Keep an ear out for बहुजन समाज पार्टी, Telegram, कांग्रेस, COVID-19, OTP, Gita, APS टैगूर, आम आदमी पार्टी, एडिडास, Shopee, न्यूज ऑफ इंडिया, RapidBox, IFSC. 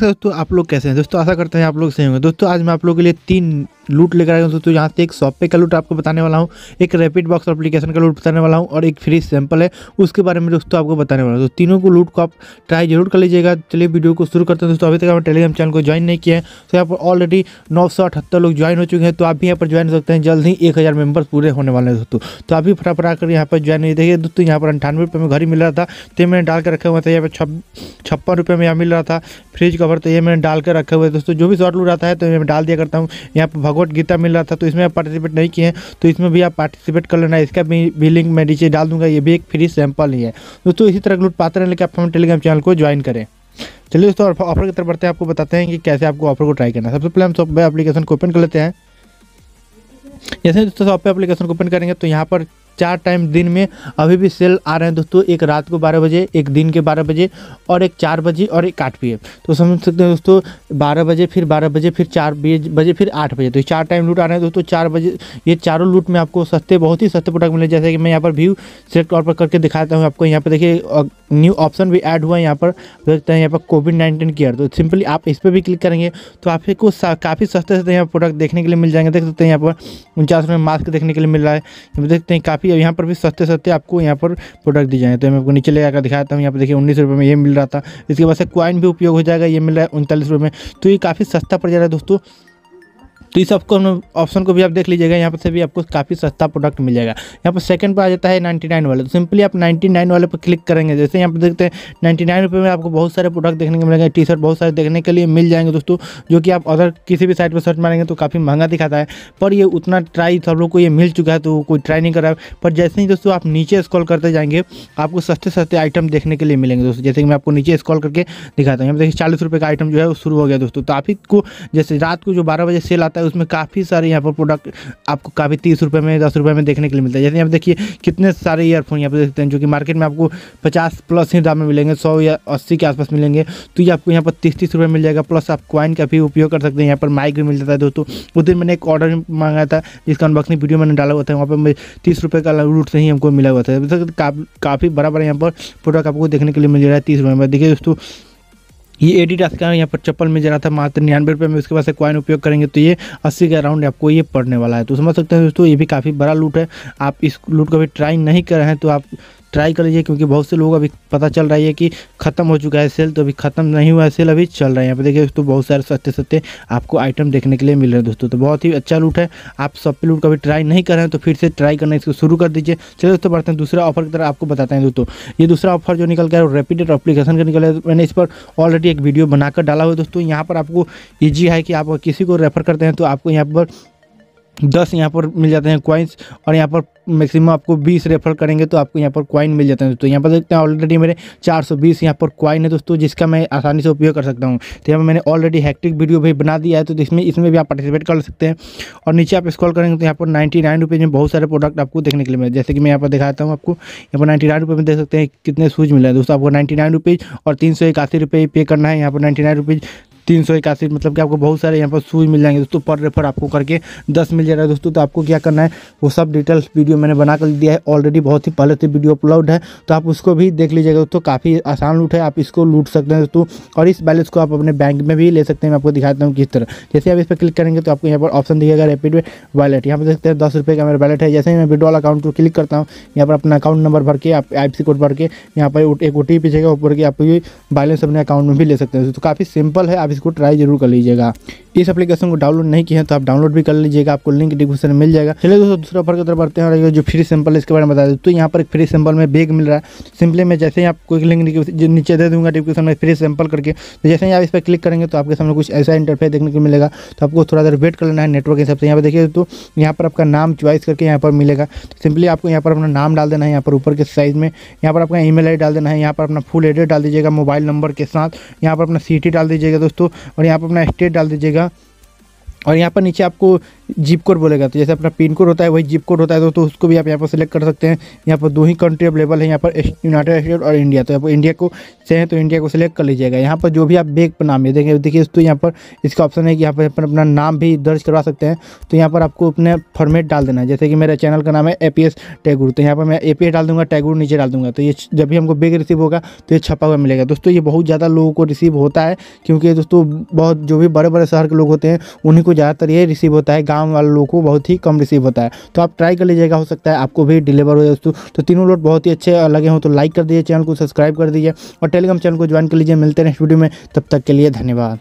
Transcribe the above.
नमस्कार दोस्तों, आप लोग कैसे हैं दोस्तों? आशा करते हैं आप लोग सही होंगे। दोस्तों आज मैं आप लोगों के लिए तीन लूट लेकर आया हूँ दोस्तों। यहाँ से एक शॉप पे का लूट आपको बताने वाला हूँ, एक रैपिड बॉक्स एप्लीकेशन का लूट बताने वाला हूँ और एक फ्री सैंपल है उसके बारे में दोस्तों आपको बताने वाला हूँ। तो तीनों को लूट को आप ट्राई जरूर कर लीजिएगा। चलिए वीडियो को शुरू करते हैं दोस्तों। अभी तक आप टेलीग्राम चैनल को ज्वाइन नहीं किया है तो यहाँ पर ऑलरेडी 978 लोग ज्वाइन हो चुके हैं, तो आप भी यहाँ पर ज्वाइन हो सकते हैं। जल्द ही 1000 मेंबर्स पूरे होने वाले हैं दोस्तों, तो आप भी फटाफट आकर यहाँ पर ज्वाइन नहीं। देखिए दोस्तों यहाँ पर 98 रुपये में घर ही मिल रहा था, तो मैंने डाल कर रखा हुआ था। यहाँ पर 56 रुपये में यहाँ मिल रहा था फ्रिज कवर, तो ये मैंने डाल कर रखे हुए हैं दोस्तों। जो भी शॉर्ट लूट आता है तो मैं डाल दिया करता हूँ। यहाँ पर भगवत गीता मिल रहा था, तो इसमें आप पार्टिसिपेट नहीं किए हैं तो इसमें भी आप पार्टिसिपेट कर लेना। इसका भी लिंक मैं नीचे डाल दूंगा। ये भी एक फ्री सैंपल ही है दोस्तों। इसी तरह लूट पाते रहने के आप हमारे टेलीग्राम चैनल को ज्वाइन करें। चलिए दोस्तों ऑफर की तरफ बढ़ते हैं, आपको बताते हैं कि कैसे आपको ऑफर को ट्राई करना है। सबसे पहले हम शॉप एप्लीकेशन को ओपन कर लेते हैं। जैसे दोस्तों शॉप एप्लीकेशन को ओपन करेंगे तो यहाँ पर 4 टाइम दिन में अभी भी सेल आ रहे हैं दोस्तों। एक रात को 12 बजे, एक दिन के 12 बजे और एक 4 बजे और एक 8 PM। तो समझ सकते हैं दोस्तों 12 बजे, फिर 12 बजे, फिर 4 बजे, फिर 8 बजे। तो 4 टाइम लूट आ रहे हैं दोस्तों। 4 बजे ये चारों लूट में आपको सस्ते, बहुत ही सस्ते प्रोडक्ट मिले। जैसे कि मैं यहाँ पर व्यू सेलेक्ट ऑल पर करके दिखाता हूँ आपको। यहाँ पर देखिए न्यू ऑप्शन भी ऐड हुआ है, यहाँ पर देखते हैं। यहाँ पर COVID-19 केयर, तो सिंपली आप इस पर भी क्लिक करेंगे तो आपको काफ़ी सस्ते यहाँ प्रोडक्ट देखने के लिए मिल जाएंगे। देख सकते हैं यहाँ पर 49 में मास्क देखने के लिए मिल रहा है। देखते हैं काफ़ी यहाँ पर भी सस्ते सस्ते आपको यहाँ पर प्रोडक्ट दिए जाएंगे। तो मैं आपको नीचे ले जाकर दिखाता हूँ। यहाँ पर देखिए 19 रुपये में ये मिल रहा था। इसके बाद से कॉइन भी उपयोग हो जाएगा, ये मिल रहा है 39 रुपये में। तो ये काफ़ी सस्ता पड़ जा रहा है दोस्तों। तो इस आपको ऑप्शन को भी आप देख लीजिएगा, यहाँ पर से भी आपको काफ़ी सस्ता प्रोडक्ट मिल जाएगा। यहाँ पर सेकंड पर आ जाता है 99 वाले, तो सिंपली आप 99 वाले पर क्लिक करेंगे। जैसे यहाँ पर देखते हैं 99 रुपये में आपको बहुत सारे प्रोडक्ट देखने को मिलेंगे। टी शर्ट बहुत सारे देखने के लिए मिल जाएंगे दोस्तों, जो कि आप अदर किसी भी साइट पर सर्च मारेंगे तो काफ़ी महंगा दिखाता है। पर ये उतना ट्राई सब लोग को ये मिल चुका है, तो कोई ट्राई नहीं कर रहा है। पर जैसे ही दोस्तों आप नीचे स्क्रॉल करते जाएंगे आपको सस्ते सस्ते आइटम देखने के लिए मिलेंगे दोस्तों। जैसे कि मैं आपको नीचे स्क्रॉल करके दिखाता हूँ। यहाँ पर देखिए 40 रुपये का आइटम जो है वो शुरू हो गया दोस्तों। तो आप इसको जैसे रात को जो 12 बजे सेल आता है उसमें काफ़ी सारे यहाँ पर प्रोडक्ट आपको काफ़ी 30 रुपये में, 10 रुपये में देखने के लिए मिलता है। जैसे यहाँ पर देखिए कितने सारे ईयरफोन यहाँ पर देखते हैं, जो कि मार्केट में आपको 50+ ही दाम में मिलेंगे, 100 या 80 के आसपास मिलेंगे। तो ये आपको यहाँ पर 30-30 रुपये मिल जाएगा। प्लस आप कॉइन का भी उपयोग कर सकते हैं। यहाँ पर माइक भी मिल जाता है दोस्तों। उस दिन मैंने एक ऑर्डर मांगाया था जिसका अनबॉक्सिंग वीडियो मैंने डाला हुआ था, वहाँ पर 30 रुपये का लूट से ही हमको मिला हुआ था। काफ़ी बड़ा बड़ा यहाँ पर प्रोडक्ट आपको देखने के लिए मिल रहा है 30 रुपये में। देखिए दोस्तों ये एडिडास का यहाँ पर चप्पल मिल जा रहा था मात्र 99 रुपये में। उसके बाद से कॉइन उपयोग करेंगे तो ये 80 के अराउंड आपको ये पड़ने वाला है। तो समझ सकते हैं दोस्तों ये भी काफ़ी बड़ा लूट है। आप इस लूट को भी ट्राई नहीं कर रहे हैं तो आप ट्राई कर लीजिए, क्योंकि बहुत से लोग अभी पता चल रहा है कि खत्म हो चुका है सेल, तो अभी खत्म नहीं हुआ है सेल, अभी चल रहा है। यहाँ पर देखिए दोस्तों बहुत सारे सस्ते सस्ते आपको आइटम देखने के लिए मिल रहे हैं दोस्तों। तो बहुत ही अच्छा लूट है। आप सब पे लूट कभी ट्राई नहीं कर रहे हैं तो फिर से ट्राई करना इसको शुरू कर दीजिए। चलिए दोस्तों बढ़ते हैं दूसरा ऑफर की तरफ, आपको बताते हैं दोस्तों। ये दूसरा ऑफर जो निकल गया है रैपिड एप्लीकेशन का निकला है। मैंने इस पर ऑलरेडी एक वीडियो बनाकर डाला हुआ है दोस्तों। यहाँ पर आपको ईजी है कि आप किसी को रेफर करते हैं तो आपको यहाँ पर 10 यहाँ पर मिल जाते हैं कॉइन्स, और यहाँ पर मैक्सिमम आपको 20 रेफर करेंगे तो आपको यहाँ पर कॉइन मिल जाते हैं दोस्तों। यहाँ पर देखते हैं ऑलरेडी मेरे 420 यहाँ पर कॉइन है दोस्तों, जिसका मैं आसानी से उपयोग कर सकता हूँ। तो यहाँ पर मैंने ऑलरेडी हैक्टिक वीडियो भी बना दिया है, तो इसमें भी आप पार्टिसिपेट कर सकते हैं। और नीचे आप स्क्रॉल करेंगे तो यहाँ पर 99 रुपये में बहुत सारे प्रोडक्ट आपको देखने के लिए मिले। जैसे कि मैं यहाँ पर दिखाता हूँ आपको, यहाँ पर 99 रुपये में देख सकते हैं कितने शूज़ मिले हैं दोस्तों। आपको 99 रुपये और 381 रुपये पे करना है। यहाँ पर 99 रुपये 381, मतलब कि आपको बहुत सारे यहाँ पर शूज़ मिल जाएंगे दोस्तों। पर रेफर आपको करके 10 मिल जा रहा है दोस्तों। तो आपको क्या करना है वो सब डिटेल्स वीडियो मैंने बना कर दिया है ऑलरेडी, बहुत ही पहले से वीडियो अपलोड है, तो आप उसको भी देख लीजिएगा दोस्तों। काफ़ी आसान लूट है, आप इसको लूट सकते हैं दोस्तों। और इस बैलेंस को आप अपने बैंक में भी ले सकते हैं। मैं आपको दिखाता हूँ किस तरह। जैसे आप इस पर क्लिक करेंगे तो आपको यहाँ पर ऑप्शन दिखेगा रैपिड वॉलेट। यहाँ पर देखते हैं 10 रुपये का मेरा वॉलेट है। जैसे ही मैं विड्रॉल अकाउंट को क्लिक करता हूँ, यहाँ पर अपना अकाउंट नंबर भर के, आप IFSC कोड भर के, यहाँ पर एक OTP जाएगा ऊपर के, आप ये बैलेंस अपने अकाउंट में भी ले सकते हैं। तो काफ़ी सिंपल है, आप इसको ट्राई जरूर कर लीजिएगा। इस एप्लीकेशन को डाउनलोड नहीं किया है तो आप डाउनलोड भी कर लीजिएगा, आपको लिंक डिस्क्रिप्शन में मिल जाएगा। चलिए दोस्तों दूसरा ऑफर की तरफ बढ़ते हैं, और ये जो फ्री सैंपल है इसके बारे में बता देते हैं। यहाँ पर एक फ्री सैंपल में बैग मिल रहा है। सिंपली मैं जैसे ही आपको लिंक नीचे दे दूंगा डिस्क्रिप्शन में फ्री सैंपल करके, तो जैसे ही आप इस पर क्लिक करेंगे तो आपके सामने कुछ ऐसा इंटरफेस देखने को मिलेगा। तो आपको थोड़ा देर वेट कर लेना है नेटवर्क के हिसाब से। यहाँ पर देखिए तो यहाँ पर आपका नाम चॉइस करके यहाँ पर मिलेगा। सिंपली आपको यहाँ पर अपना नाम डाल देना है, यहाँ पर ऊपर के साइज में यहाँ पर आपका ईमेल आईडी डाल देना है, यहाँ पर अपना फुल एड्रेस डाल दीजिएगा मोबाइल नंबर के साथ, यहाँ पर अपना सिटी डाल दीजिएगा दोस्तों, और यहाँ पर अपना स्टेट डाल दीजिएगा। और यहाँ पर नीचे आपको जिप कोड बोलेगा। तो जैसे अपना पिन कोड होता है वही जिप कोड होता है तो उसको भी आप यहाँ पर सिलेक्ट कर सकते हैं। यहाँ पर दो ही कंट्री अवेलेबल है, यहाँ पर यूनाइटेड स्टेट और इंडिया। तो यहाँ पर इंडिया को से है तो इंडिया को सिलेक्ट कर लीजिएगा। यहाँ पर जो भी आप बैग पर नाम देंगे देखिए तो यहाँ पर इसका ऑप्शन है कि यहाँ पर अपना नाम भी दर्ज करवा सकते हैं। तो यहाँ पर आपको अपने फॉर्मेट डाल देना है, जैसे कि मेरे चैनल का नाम है APS टैगूर, तो यहाँ पर मैं APS डाल दूँगा, टैगूर नीचे डाल दूँगा। तो ये जब भी हमको बैग रिसीव होगा तो ये छपा हुआ मिलेगा। दोस्तों ये बहुत ज़्यादा लोगों को रिसीव होता है क्योंकि दोस्तों बहुत जो भी बड़े बड़े शहर के लोग होते हैं उन्हीं को ज़्यादातर ये रिसीव होता है, गाँव वाले लोगों को बहुत ही कम रिसीव होता है। तो आप ट्राई कर लीजिएगा, हो सकता है आपको भी डिलीवर हो जाए दोस्तों। तो तीनों लोग बहुत ही अच्छे लगे हों तो लाइक कर दीजिए, चैनल को सब्सक्राइब कर दीजिए और टेलीग्राम चैनल को ज्वाइन कर लीजिए। मिलते हैं नेक्स्ट वीडियो में, तब तक के लिए धन्यवाद।